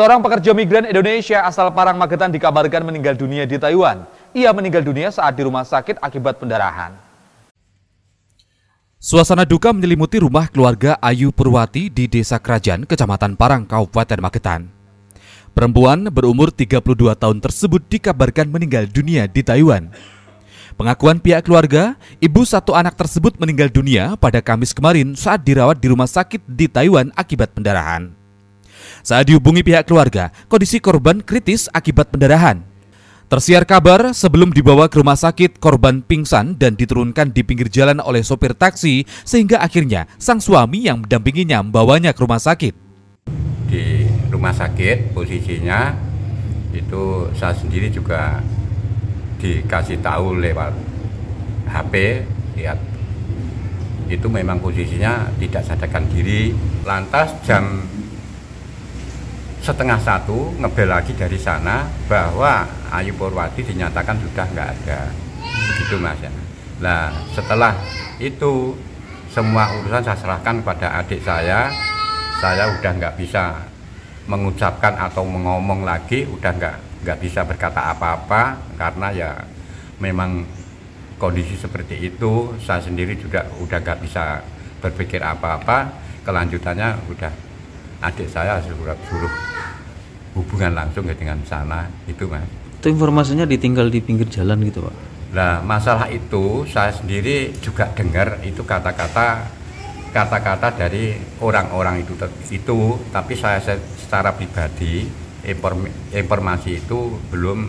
Seorang pekerja migran Indonesia asal Parang, Magetan dikabarkan meninggal dunia di Taiwan. Ia meninggal dunia saat di rumah sakit akibat pendarahan. Suasana duka menyelimuti rumah keluarga Ayu Purwati di Desa Krajan, Kecamatan Parang, Kabupaten Magetan. Perempuan berumur 32 tahun tersebut dikabarkan meninggal dunia di Taiwan. Pengakuan pihak keluarga, ibu satu anak tersebut meninggal dunia pada Kamis kemarin saat dirawat di rumah sakit di Taiwan akibat pendarahan. Saat dihubungi pihak keluarga, kondisi korban kritis akibat pendarahan. Tersiar kabar sebelum dibawa ke rumah sakit, korban pingsan dan diturunkan di pinggir jalan oleh sopir taksi sehingga akhirnya sang suami yang mendampinginya membawanya ke rumah sakit. Di rumah sakit posisinya itu saya sendiri juga dikasih tahu lewat HP, lihat itu memang posisinya tidak sadarkan diri. Lantas jam setengah 1 ngebel lagi dari sana bahwa Ayu Purwati dinyatakan sudah nggak ada, begitu mas ya. Nah setelah itu semua urusan saya serahkan pada adik saya udah nggak bisa mengucapkan atau mengomong lagi, udah nggak bisa berkata apa-apa karena ya memang kondisi seperti itu. Saya sendiri juga udah nggak bisa berpikir apa-apa. Kelanjutannya udah adik saya suruh hubungan langsung dengan sana itu mas. Itu informasinya ditinggal di pinggir jalan gitu pak? Nah masalah itu saya sendiri juga dengar itu kata-kata dari orang-orang itu tapi saya secara pribadi informasi itu belum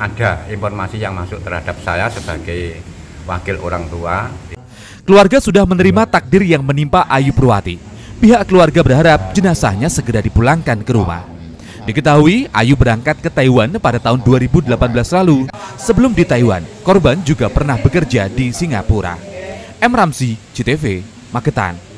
ada informasi yang masuk terhadap saya sebagai wakil orang tua. Keluarga sudah menerima takdir yang menimpa Ayu Purwati. Pihak keluarga berharap jenazahnya segera dipulangkan ke rumah. Diketahui, Ayu berangkat ke Taiwan pada tahun 2018 lalu. Sebelum di Taiwan, korban juga pernah bekerja di Singapura. M Ramzi, JTV, Magetan.